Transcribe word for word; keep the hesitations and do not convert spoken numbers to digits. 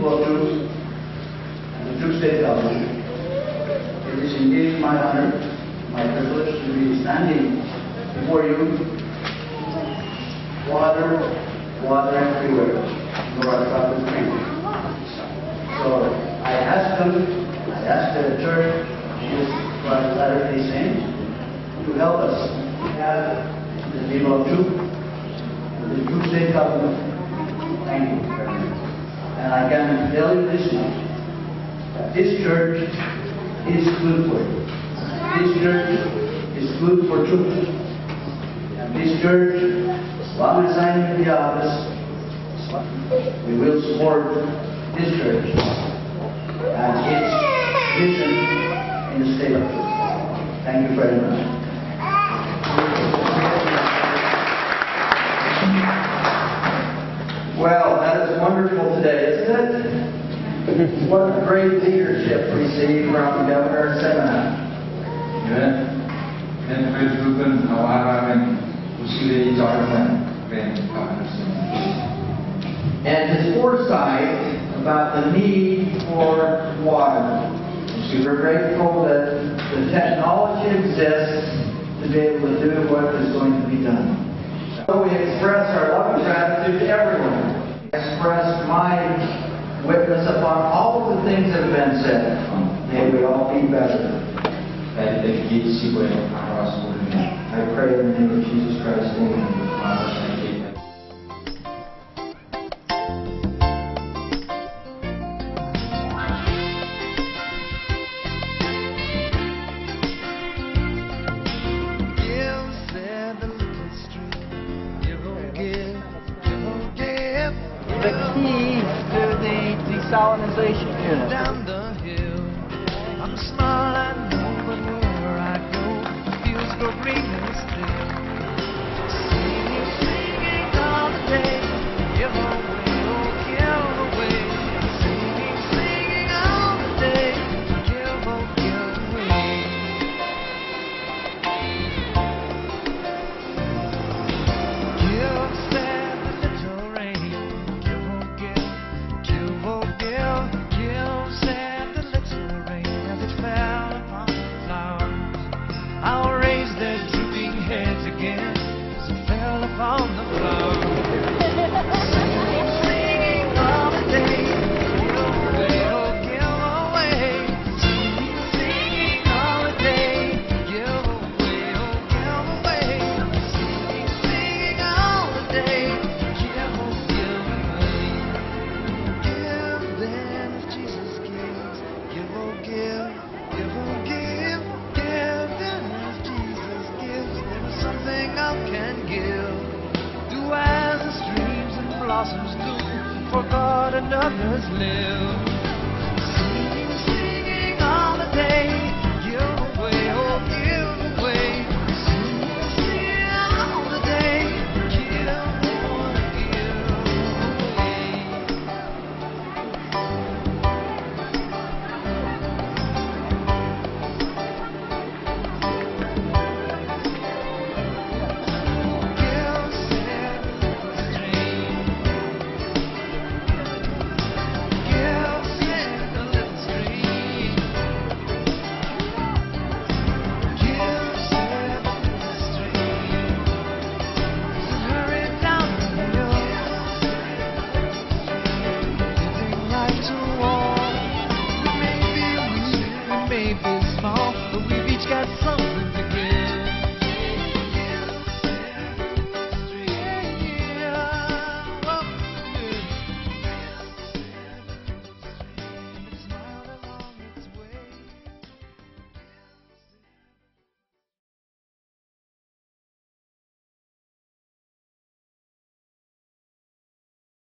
brothers and the Chuuk State government, it is indeed my honor, my privilege to be standing before you. Water, water everywhere, nor I got the drink. So I asked them, I asked the Church of Jesus Christ of Latter-day Saints to help us. We have the name of Chuuk, the Chuuk State government. Thank you. And I can tell you this much, that this church is good for you. This church is good for Chuuk. And this church, as long as I'm in the office, we will support this church and its vision in the state of Chuuk. Thank you very much. Well, that is wonderful today, isn't it? What great leadership we see from Governor Semina. Yes. And his foresight about the need for water. We're grateful that the technology exists to be able to do what is going to be done. So we express our love and gratitude to everyone. I express my witness upon all of the things that have been said. May we all be better. I pray in the name of Jesus Christ. Amen. The keys to the desalinization unit. Down the hill, I'm small, I know, but where I go, the fields grow green and still. Singing, singing all the day, give away, oh, give away. Singing, singing all the day, give away, give away. Give, said the little rain. For God and others live.